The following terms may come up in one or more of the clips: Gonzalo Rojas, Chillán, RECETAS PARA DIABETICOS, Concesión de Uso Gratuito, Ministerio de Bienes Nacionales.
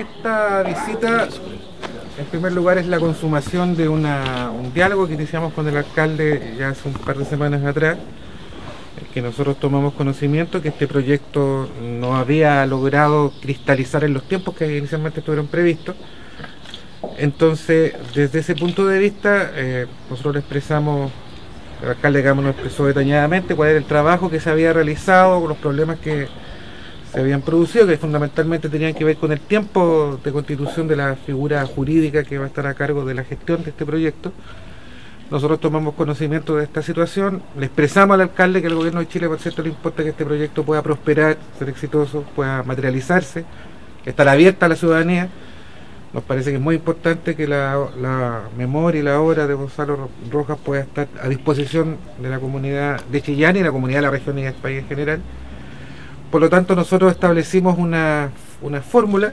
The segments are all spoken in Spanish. Esta visita, en primer lugar, es la consumación de un diálogo que iniciamos con el alcalde ya hace un par de semanas atrás, que nosotros tomamos conocimiento que este proyecto no había logrado cristalizar en los tiempos que inicialmente estuvieron previstos. Entonces, desde ese punto de vista, nosotros expresamos, el alcalde, digamos, nos expresó detalladamente cuál era el trabajo que se había realizado, los problemas que se habían producido, que fundamentalmente tenían que ver con el tiempo de constitución de la figura jurídica que va a estar a cargo de la gestión de este proyecto. Nosotros tomamos conocimiento de esta situación, le expresamos al alcalde que al gobierno de Chile, por cierto, le importa que este proyecto pueda prosperar, ser exitoso, pueda materializarse, estar abierta a la ciudadanía. Nos parece que es muy importante que la memoria y la obra de Gonzalo Rojas pueda estar a disposición de la comunidad de Chillán y la comunidad de la región y del país en general. Por lo tanto, nosotros establecimos una fórmula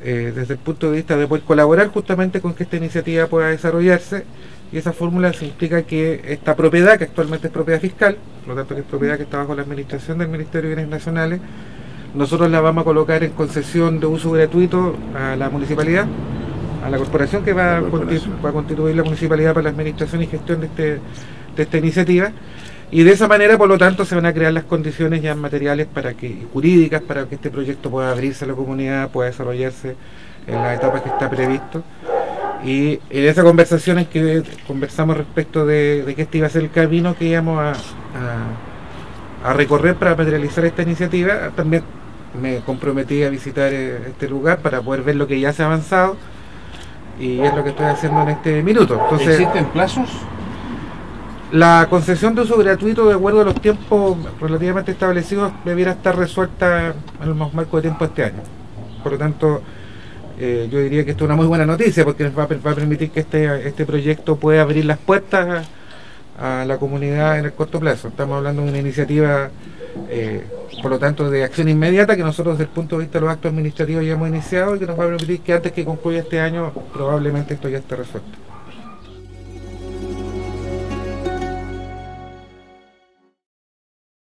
desde el punto de vista de poder colaborar justamente con que esta iniciativa pueda desarrollarse, y esa fórmula significa que esta propiedad, que actualmente es propiedad fiscal, por lo tanto que es propiedad que está bajo la administración del Ministerio de Bienes Nacionales, nosotros la vamos a colocar en concesión de uso gratuito a la municipalidad, a la corporación que va a constituir la municipalidad para la administración y gestión de esta iniciativa. Y de esa manera, por lo tanto, se van a crear las condiciones ya materiales jurídicas para que este proyecto pueda abrirse a la comunidad, pueda desarrollarse en las etapas que está previsto. Y en esa conversación en que conversamos respecto de que este iba a ser el camino que íbamos a recorrer para materializar esta iniciativa, también me comprometí a visitar este lugar para poder ver lo que ya se ha avanzado, y es lo que estoy haciendo en este minuto. Entonces, ¿existen plazos? La concesión de uso gratuito, de acuerdo a los tiempos relativamente establecidos, debiera estar resuelta en los marcos de tiempo este año. Por lo tanto, yo diría que esto es una muy buena noticia, porque nos va a permitir que este proyecto pueda abrir las puertas a la comunidad en el corto plazo. Estamos hablando de una iniciativa, por lo tanto, de acción inmediata, que nosotros desde el punto de vista de los actos administrativos ya hemos iniciado, y que nos va a permitir que antes que concluya este año, probablemente esto ya esté resuelto.